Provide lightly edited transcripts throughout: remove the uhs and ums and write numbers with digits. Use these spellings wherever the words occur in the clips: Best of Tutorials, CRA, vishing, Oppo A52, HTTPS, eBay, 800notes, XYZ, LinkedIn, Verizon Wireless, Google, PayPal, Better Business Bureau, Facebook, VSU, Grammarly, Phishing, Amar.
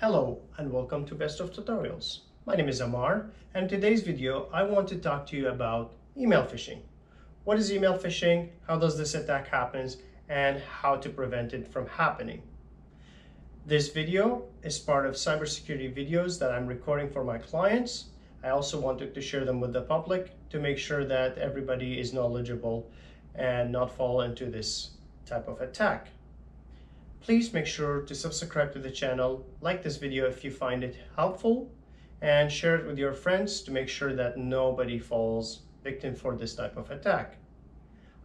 Hello and welcome to Best of Tutorials. My name is Amar, and in today's video I want to talk to you about email phishing. What is email phishing? How does this attack happen, and how to prevent it from happening? This video is part of cybersecurity videos that I'm recording for my clients. I also wanted to share them with the public to make sure that everybody is knowledgeable and not fall into this type of attack. Please make sure to subscribe to the channel, like this video if you find it helpful, and share it with your friends to make sure that nobody falls victim for this type of attack.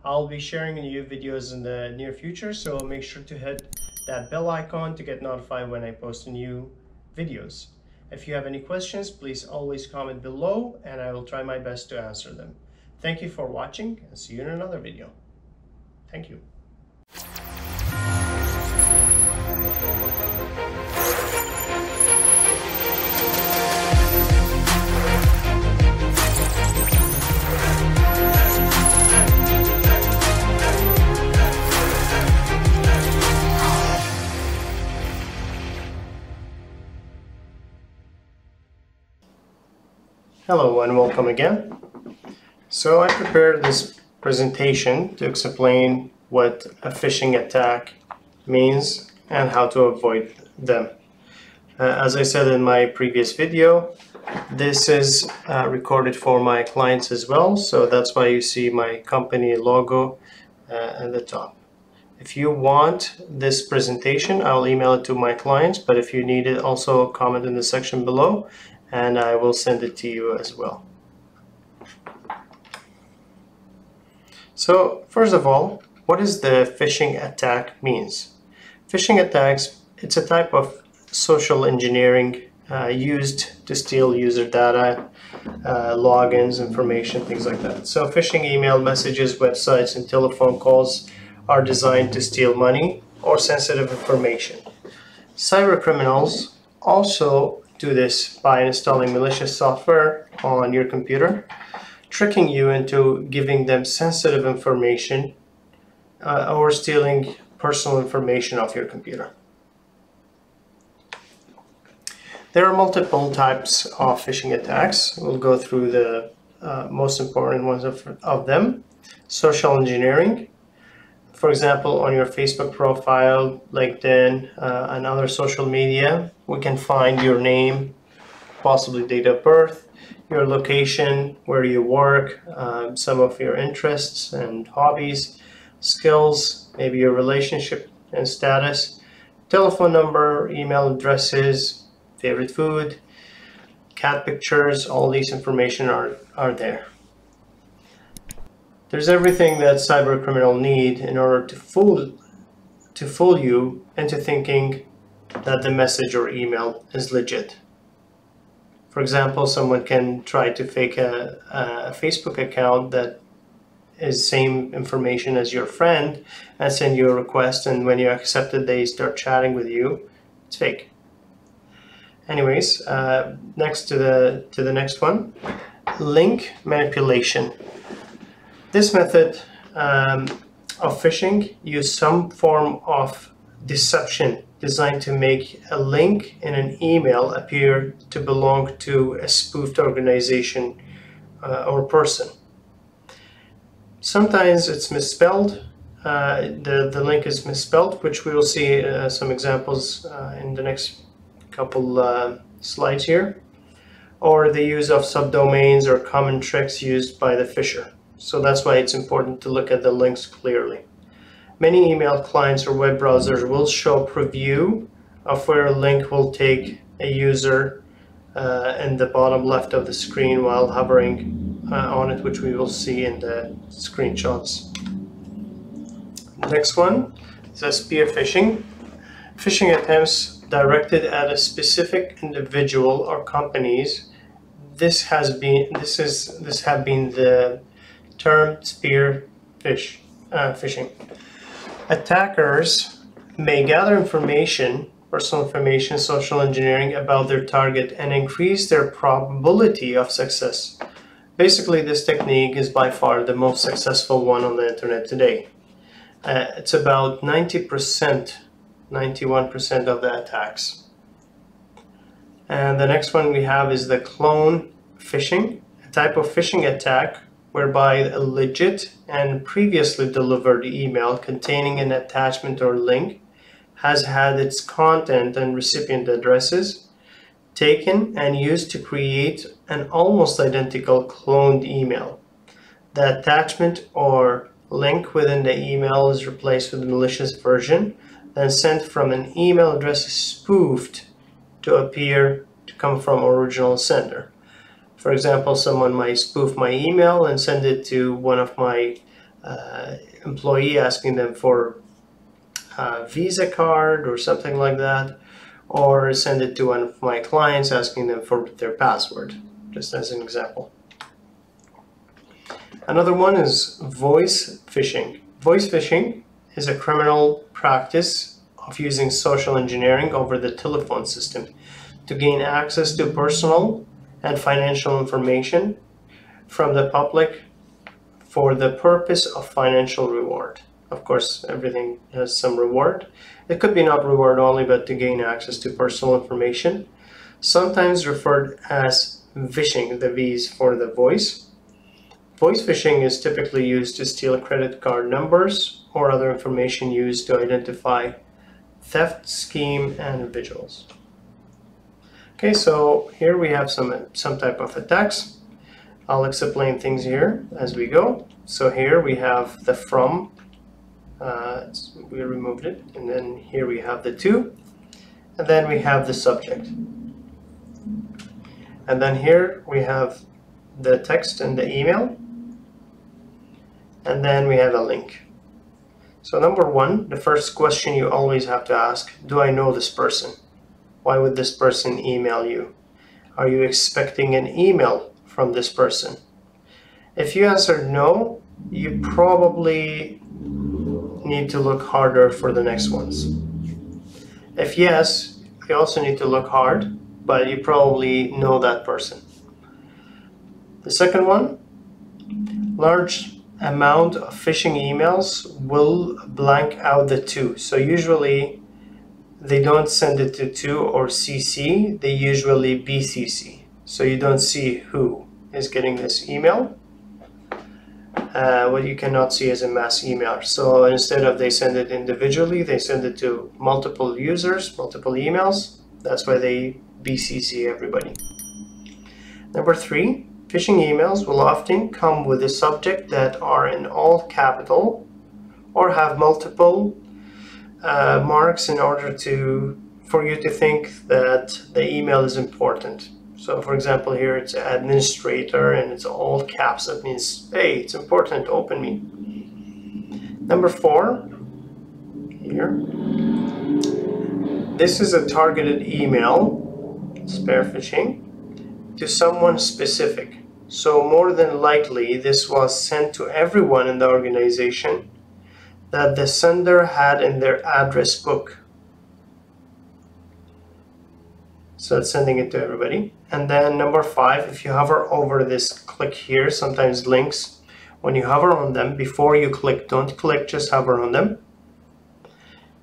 I'll be sharing new videos in the near future, so make sure to hit that bell icon to get notified when I post new videos. If you have any questions, please always comment below and I will try my best to answer them. Thank you for watching and see you in another video. Thank you. Hello and welcome again. So I prepared this presentation to explain what a phishing attack means and how to avoid them. As I said in my previous video, this is recorded for my clients as well, so that's why you see my company logo at the top. If you want this presentation, I'll email it to my clients, but if you need it, also comment in the section below and I will send it to you as well. So first of all, what is the phishing attack means? Phishing attacks, it's a type of social engineering used to steal user data, logins, information, things like that. So phishing email messages, websites, and telephone calls are designed to steal money or sensitive information. Cybercriminals also do this by installing malicious software on your computer, tricking you into giving them sensitive information or stealing personal information off your computer. There are multiple types of phishing attacks. We'll go through the most important ones of them. Social engineering. For example, on your Facebook profile, LinkedIn, and other social media, we can find your name, possibly date of birth, your location, where you work, some of your interests and hobbies, skills, maybe your relationship and status, telephone number, email addresses, favorite food, cat pictures, all these information are there. There's everything that cyber criminal need in order to fool you into thinking that the message or email is legit. For example, someone can try to fake a Facebook account that is same information as your friend and send you a request, and when you accept it, they start chatting with you. It's fake. Anyways, next to the next one, link manipulation. This method of phishing uses some form of deception designed to make a link in an email appear to belong to a spoofed organization or person. Sometimes it's misspelled, the link is misspelled, which we will see some examples in the next couple slides here, or the use of subdomains or common tricks used by the fisher. So that's why it's important to look at the links clearly. Many email clients or web browsers will show preview of where a link will take a user in the bottom left of the screen while hovering on it, which we will see in the screenshots. Next one is spear phishing. Phishing attempts directed at a specific individual or companies. This has been the term spear phishing. Attackers may gather information, personal information, social engineering about their target and increase their probability of success. Basically, this technique is by far the most successful one on the internet today. It's about 91% of the attacks. And the next one we have is the clone phishing, a type of phishing attack whereby a legit and previously delivered email containing an attachment or link has had its content and recipient addresses taken and used to create an almost identical cloned email. The attachment or link within the email is replaced with a malicious version, then sent from an email address spoofed to appear to come from original sender. For example, someone might spoof my email and send it to one of my employees asking them for a Visa card or something like that, or send it to one of my clients asking them for their password, just as an example. Another one is voice phishing. Voice phishing is a criminal practice of using social engineering over the telephone system to gain access to personal and financial information from the public for the purpose of financial reward. Of course, everything has some reward. It could be not reward only, but to gain access to personal information, sometimes referred as vishing, the V's for the voice. Voice phishing is typically used to steal credit card numbers or other information used to identify theft scheme and individuals. Okay, so here we have some type of attacks. I'll explain things here as we go. So here we have the from, we removed it, and then here we have the to, and then we have the subject, and then here we have the text and the email, and then we have a link. So number one, the first question you always have to ask, do I know this person? Why would this person email you? Are you expecting an email from this person? If you answered no, you probably need to look harder for the next ones. If yes, you also need to look hard, but you probably know that person. The second one, large amount of phishing emails will blank out the to. So usually they don't send it to to or CC, they usually BCC. So you don't see who is getting this email. What you cannot see is a mass email. So instead of they send it individually, they send it to multiple users, multiple emails. That's why they BCC everybody. Number three, phishing emails will often come with a subject that are in all capital or have multiple marks in order for you to think that the email is important. So for example, here it's administrator and it's all caps. That means, hey, it's important, open me. Number four, here. This is a targeted email, spare phishing, to someone specific. So more than likely, this was sent to everyone in the organization that the sender had in their address book. So it's sending it to everybody. And then number five, if you hover over this, click here, sometimes links, when you hover on them, before you click, don't click, just hover on them.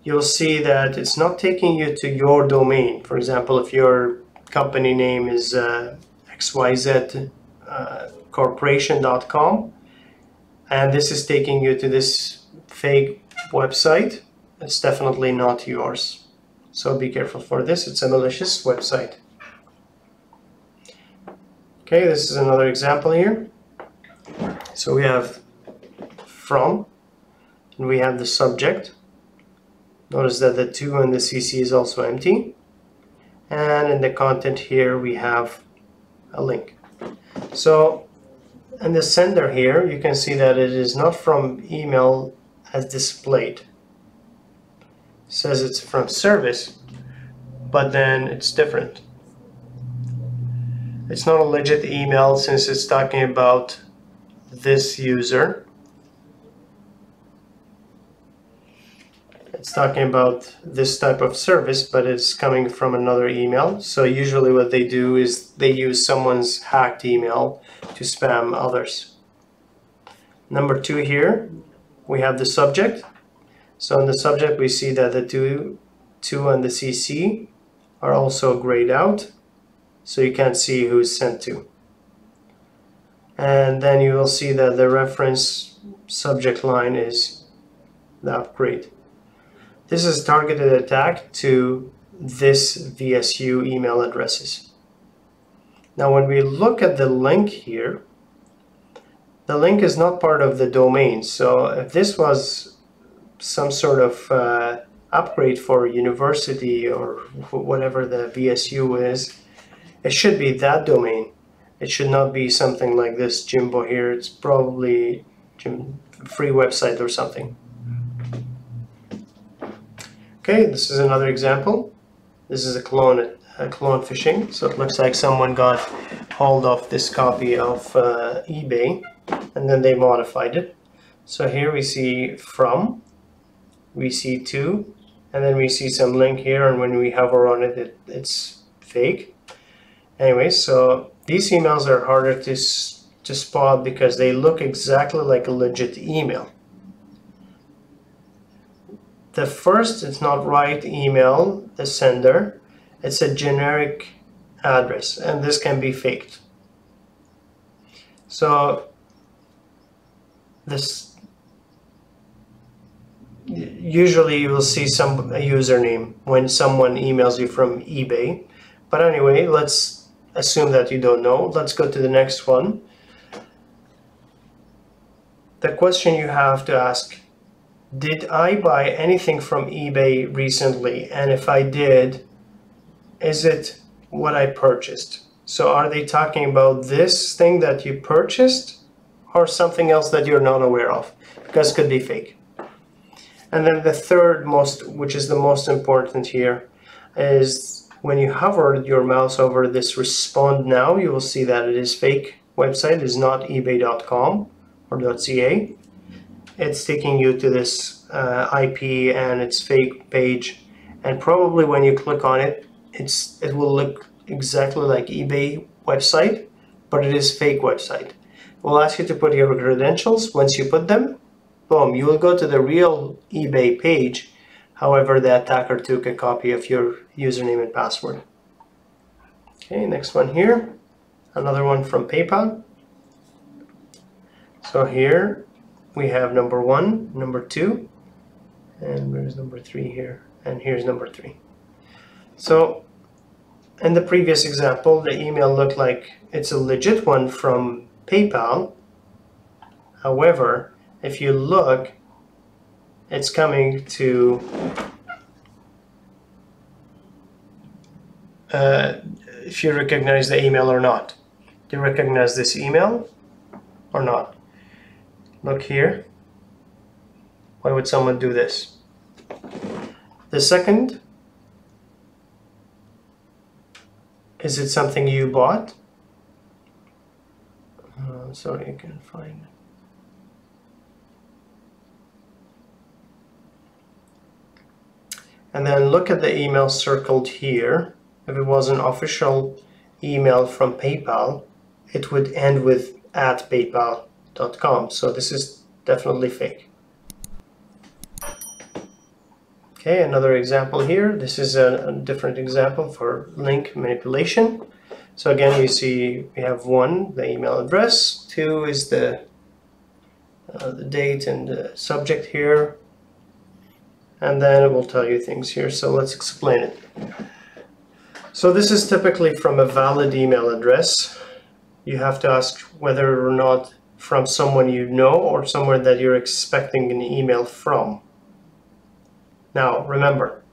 You'll see that it's not taking you to your domain. For example, if your company name is XYZ, corporation.com, and this is taking you to this fake website, it's definitely not yours. So be careful for this, it's a malicious website. Okay, this is another example here. So we have from, and we have the subject. Notice that the to and the CC is also empty. And in the content here, we have a link. So, and the sender here, you can see that it is not from email as displayed. It says it's from service, but then it's different. It's not a legit email since it's talking about this user. It's talking about this type of service, but it's coming from another email. So usually what they do is they use someone's hacked email to spam others. Number two here, we have the subject. So in the subject, we see that the to and the CC are also grayed out. so you can see who's sent to. And then you will see that the reference subject line is the upgrade. This is targeted attack to this VSU email addresses. Now when we look at the link here, the link is not part of the domain. So if this was some sort of upgrade for university or whatever the VSU is, it should be that domain. It should not be something like this Jimbo here. It's probably a free website or something. Okay, this is another example. This is a clone phishing. So it looks like someone got hold of this copy of eBay and then they modified it. So here we see from, we see to, and then we see some link here, and when we hover on it, it's fake. Anyway, so these emails are harder to spot because they look exactly like a legit email. The first, it's not right email, the sender, it's a generic address, and this can be faked. So this, usually you will see some username when someone emails you from eBay. But anyway, let's assume that you don't know. Let's go to the next one. The question you have to ask, did I buy anything from eBay recently? And if I did, is it what I purchased? So are they talking about this thing that you purchased or something else that you're not aware of? Because it could be fake. And then the third most, which is the most important here, is when you hover your mouse over this respond now, you will see that it is fake website. It's not ebay.com or .ca. It's taking you to this IP and it's fake page. And probably when you click on it, it will look exactly like eBay website, but it is fake website. It will ask you to put your credentials. Once you put them, boom, you will go to the real eBay page. However, the attacker took a copy of your username and password. Okay, next one here. Another one from PayPal. So here we have number one, number two, and where's number three here? And here's number three. So in the previous example, the email looked like it's a legit one from PayPal. However, if you look, it's coming to if you recognize the email or not. Do you recognize this email or not? Look here. Why would someone do this? The second, is it something you bought? Sorry, I can't find it. And then look at the email circled here. If it was an official email from PayPal, it would end with @paypal.com. So this is definitely fake. Okay, another example here. This is a different example for link manipulation. So again, you see we have one, the email address, two is the date and the subject here. And then it will tell you things here. So let's explain it. So this is typically from a valid email address. You have to ask whether or not from someone you know or somewhere that you're expecting an email from. Now, remember,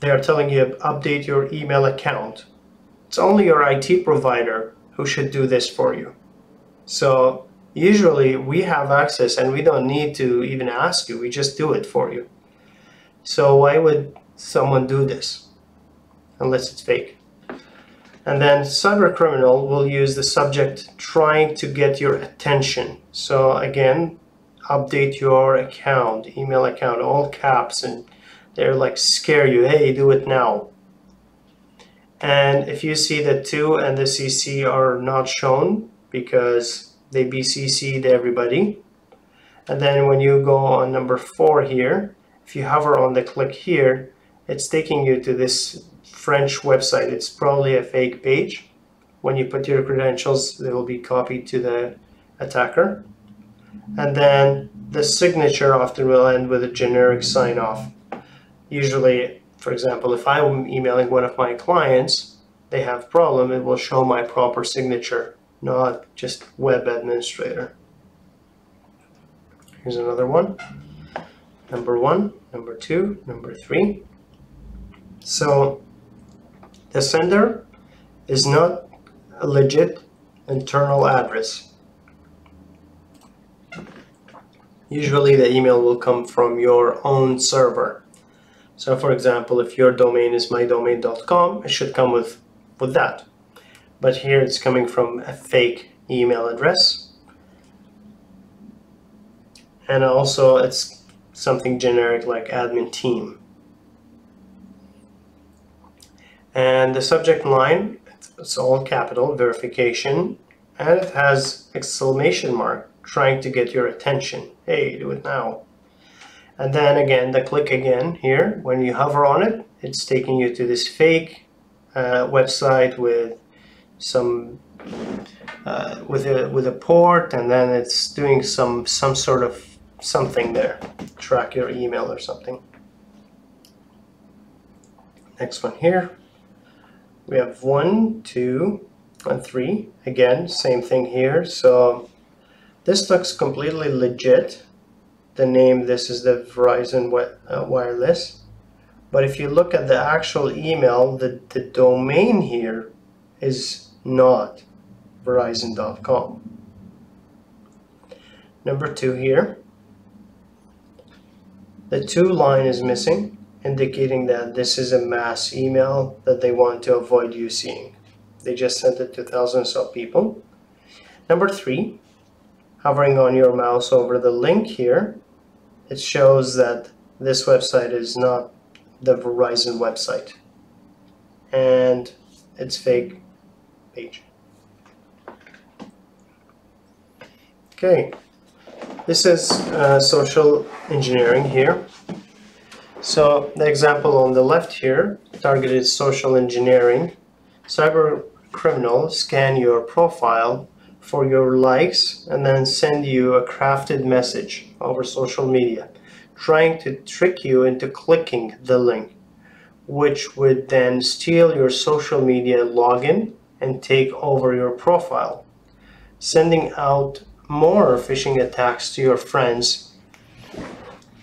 they are telling you to update your email account. It's only your IT provider who should do this for you. So usually we have access and we don't need to even ask you. We just do it for you. So why would someone do this unless it's fake? And then cyber criminal will use the subject trying to get your attention. So again, update your account, email account, all caps, and they're like scare you, hey, do it now. And if you see the two and the CC are not shown because they BCC'd everybody. And then when you go on number four here, if you hover on the click here, it's taking you to this French website. It's probably a fake page. When you put your credentials, they will be copied to the attacker. And then the signature often will end with a generic sign-off. Usually, for example, if I'm emailing one of my clients, they have a problem, it will show my proper signature, not just web administrator. Here's another one. Number 1, number 2, number 3. So the sender is not a legit internal address. Usually the email will come from your own server. So for example, if your domain is mydomain.com, it should come with that. But here it's coming from a fake email address. And also it's something generic like admin team. And the subject line, it's all capital, verification, and it has exclamation mark trying to get your attention. Hey, do it now. And then again, the click again here, when you hover on it, it's taking you to this fake website with some with a port, and then it's doing some sort of something there, track your email or something. Next one here. We have 1, 2, and 3. Again, same thing here. So this looks completely legit. The name, this is the Verizon Wireless. But if you look at the actual email, the domain here is not Verizon.com. Number 2 here. The to line is missing, indicating that this is a mass email that they want to avoid you seeing. They just sent it to thousands of people. Number 3, hovering on your mouse over the link here, it shows that this website is not the Verizon website and it's fake page. Okay, this is social engineering here. So the example on the left here, targeted social engineering. Cyber criminals scan your profile for your likes and then send you a crafted message over social media, trying to trick you into clicking the link, which would then steal your social media login and take over your profile, sending out more phishing attacks to your friends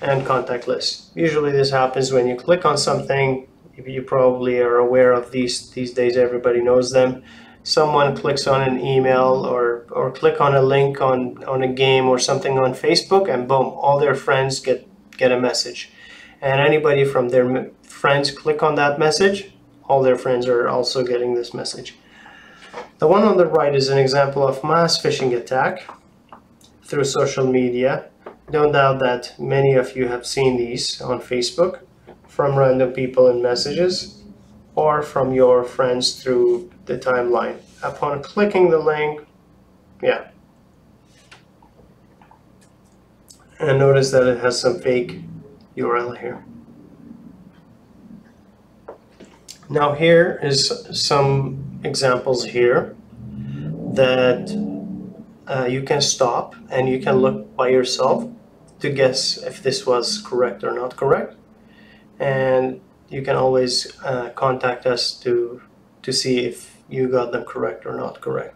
and contact list. Usually this happens when you click on something. You probably are aware of these days, everybody knows them. Someone clicks on an email or click on a link on a game or something on Facebook, and boom, all their friends get a message. And anybody from their friends click on that message, all their friends are also getting this message. The one on the right is an example of mass phishing attack through social media. No doubt that many of you have seen these on Facebook from random people in messages or from your friends through the timeline. Upon clicking the link, yeah. And notice that it has some fake URL here. Now here is some examples here that you can stop and you can look by yourself to guess if this was correct or not correct, and you can always contact us to see if you got them correct or not correct.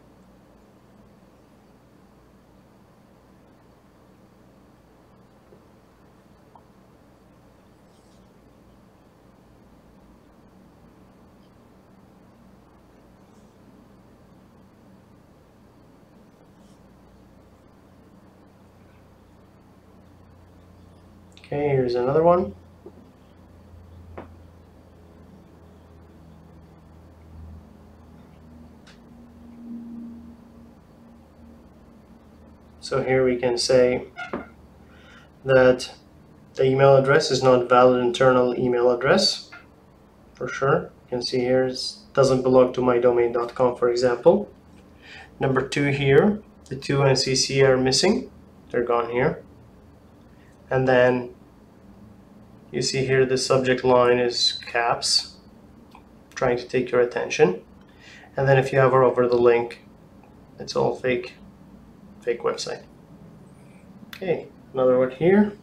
Okay, here's another one. So here we can say that the email address is not valid internal email address, for sure. You can see here it doesn't belong to mydomain.com, for example. Number 2 here, the 2 and CC are missing. They're gone here. And then you see here the subject line is caps, trying to take your attention. And then if you hover over the link, it's all fake website. Okay, another one here.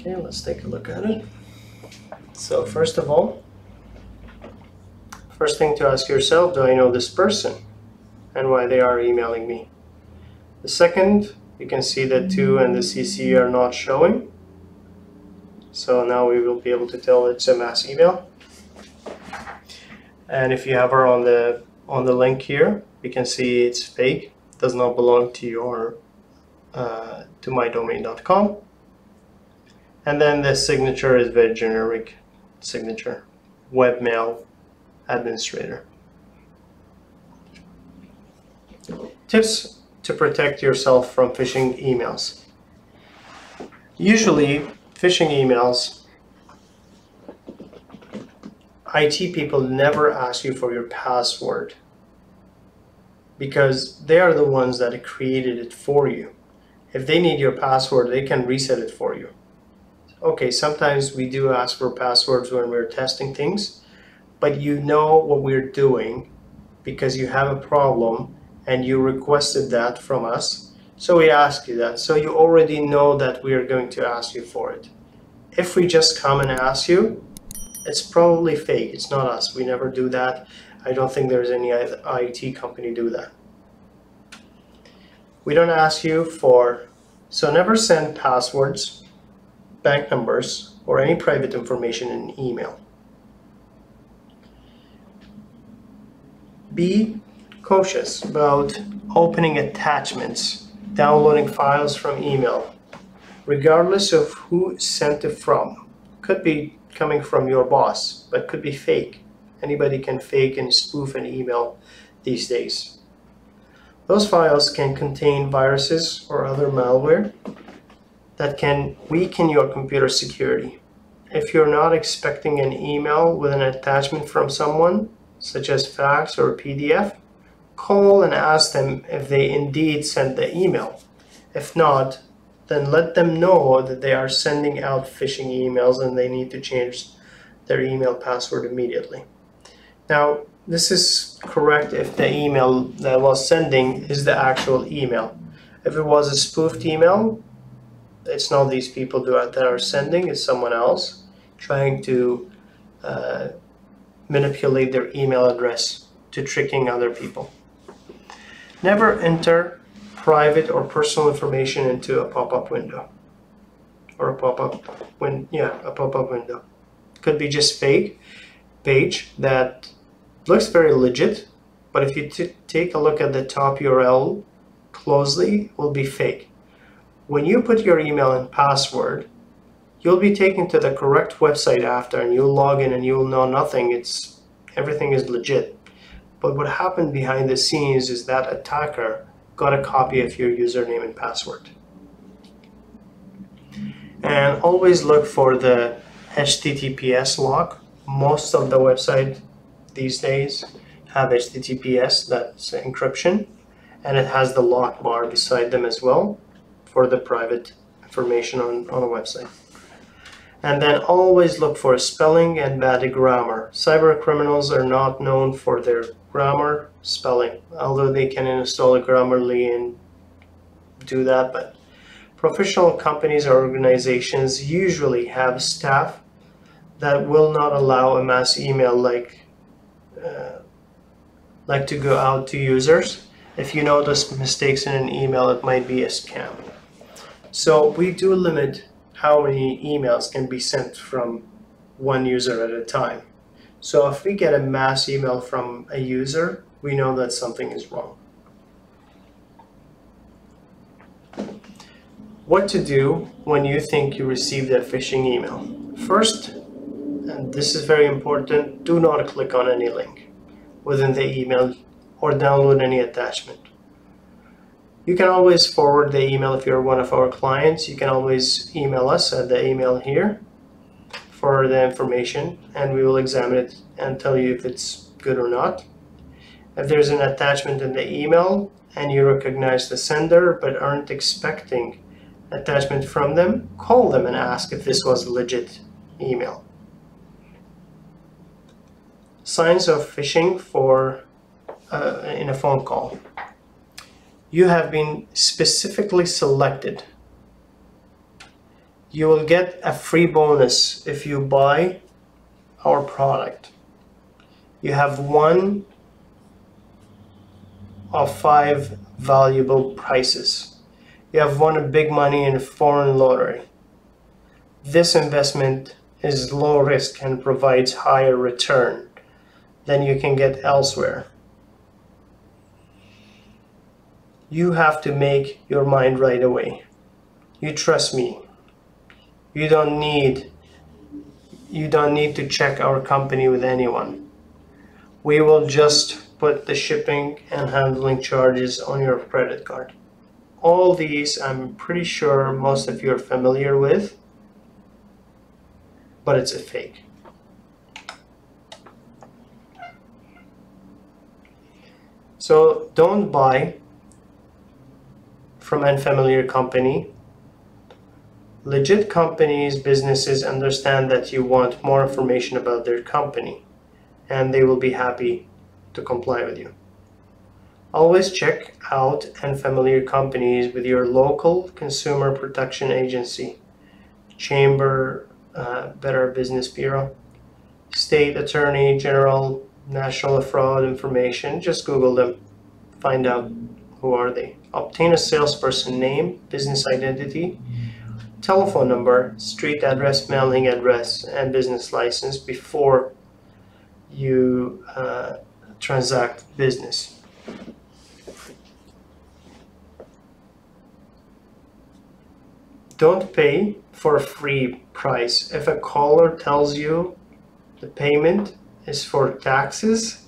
Okay, let's take a look at it. So first of all, first thing to ask yourself, do I know this person and why they are emailing me? The second, you can see that two and the CC are not showing. So now we will be able to tell it's a mass email. And if you hover on the link here, you can see it's fake, does not belong to your to mydomain.com. And then the signature is very generic signature, webmail administrator. Tips to protect yourself from phishing emails. Usually phishing emails, IT people never ask you for your password because they are the ones that created it for you. If they need your password, they can reset it for you. Okay, sometimes we do ask for passwords when we're testing things, but you know what we're doing because you have a problem and you requested that from us. So we ask you that. So you already know that we are going to ask you for it. If we just come and ask you, it's probably fake. It's not us. We never do that. I don't think there's any IT company do that. We don't ask you for, so never send passwords, bank numbers, or any private information in email. Be cautious about opening attachments, downloading files from email, regardless of who sent it from. Could be coming from your boss, but could be fake. Anybody can fake and spoof an email these days. Those files can contain viruses or other malware that can weaken your computer security. If you're not expecting an email with an attachment from someone, such as fax or PDF, call and ask them if they indeed sent the email. If not, then let them know that they are sending out phishing emails and they need to change their email password immediately. Now, this is correct if the email that was sending is the actual email. If it was a spoofed email, it's not these people that are sending, it's someone else trying to manipulate their email address to tricking other people. Never enter private or personal information into a pop-up window or a pop-up when a pop-up window. Could be just fake page that looks very legit, but if you take a look at the top URL closely, it will be fake. When you put your email and password, you'll be taken to the correct website after and you'll log in and you'll know nothing. Everything is legit. But what happened behind the scenes is that attacker got a copy of your username and password. And always look for the HTTPS lock. Most of the website these days have HTTPS, that's encryption, and it has the lock bar beside them as well for the private information on a website. And then always look for spelling and bad grammar. Cyber criminals are not known for their grammar spelling, although they can install a Grammarly and do that, but professional companies or organizations usually have staff that will not allow a mass email like to go out to users. If you notice mistakes in an email, it might be a scam. So we do limit how many emails can be sent from one user at a time. So if we get a mass email from a user, we know that something is wrong. What to do when you think you received a phishing email? First, and this is very important, do not click on any link within the email or download any attachment. You can always forward the email if you're one of our clients. You can always email us at the email here for the information and we will examine it and tell you if it's good or not. If there's an attachment in the email and you recognize the sender but aren't expecting attachment from them, call them and ask if this was a legit email. Signs of phishing for in a phone call. You have been specifically selected. You will get a free bonus if you buy our product. You have one of 5 valuable prizes. You have won big money in a foreign lottery. This investment is low risk and provides higher return than you can get elsewhere. You have to make your mind right away. You trust me. You don't need to check our company with anyone. We will just put the shipping and handling charges on your credit card. All these I'm pretty sure most of you are familiar with, but it's a fake. So don't buy from unfamiliar company. Legit companies, businesses understand that you want more information about their company, and they will be happy to comply with you. Always check out unfamiliar companies with your local consumer protection agency, chamber, Better Business Bureau, state attorney general, national fraud information. Just Google them, find out who are they. Obtain a salesperson name, business identity, telephone number, street address, mailing address, and business license before you transact business. Don't pay for a free price. If a caller tells you the payment is for taxes,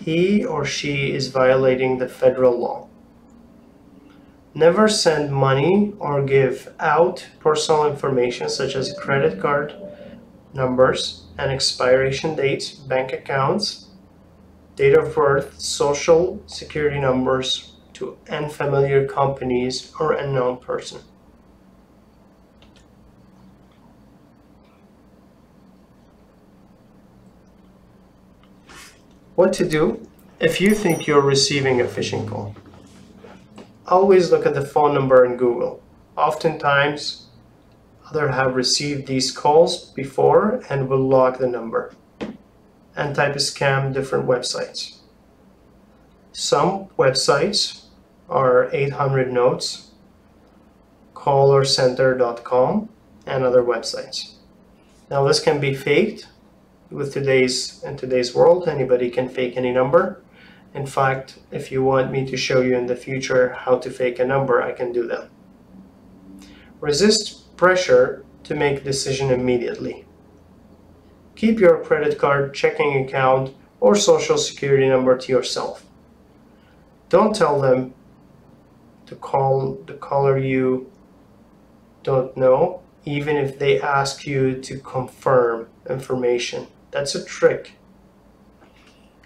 he or she is violating the federal law. Never send money or give out personal information such as credit card numbers and expiration dates, bank accounts, date of birth, social security numbers to unfamiliar companies or unknown person. What to do if you think you're receiving a phishing call? Always look at the phone number in Google. Oftentimes, others have received these calls before and will log the number and type scam different websites. Some websites are 800notes, callercenter.com, and other websites. Now this can be faked. With in today's world, anybody can fake any number. In fact, if you want me to show you in the future how to fake a number, I can do that. Resist pressure to make a decision immediately. Keep your credit card, checking account, or social security number to yourself. Don't tell them to call the caller you don't know, even if they ask you to confirm information. That's a trick.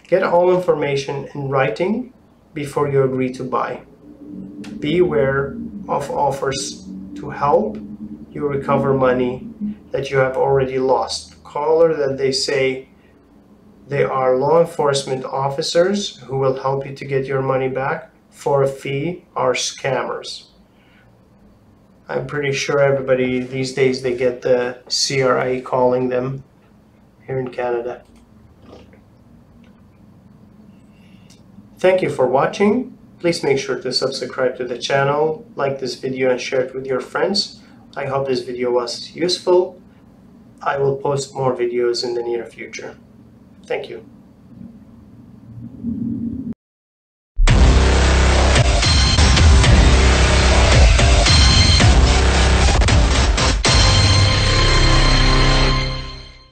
Get all information in writing before you agree to buy. Beware of offers to help you recover money that you have already lost. The caller that they say they are law enforcement officers who will help you to get your money back for a fee are scammers. I'm pretty sure everybody these days, they get the CRA calling them here in Canada. Thank you for watching. Please make sure to subscribe to the channel, like this video, and share it with your friends. I hope this video was useful. I will post more videos in the near future. Thank you.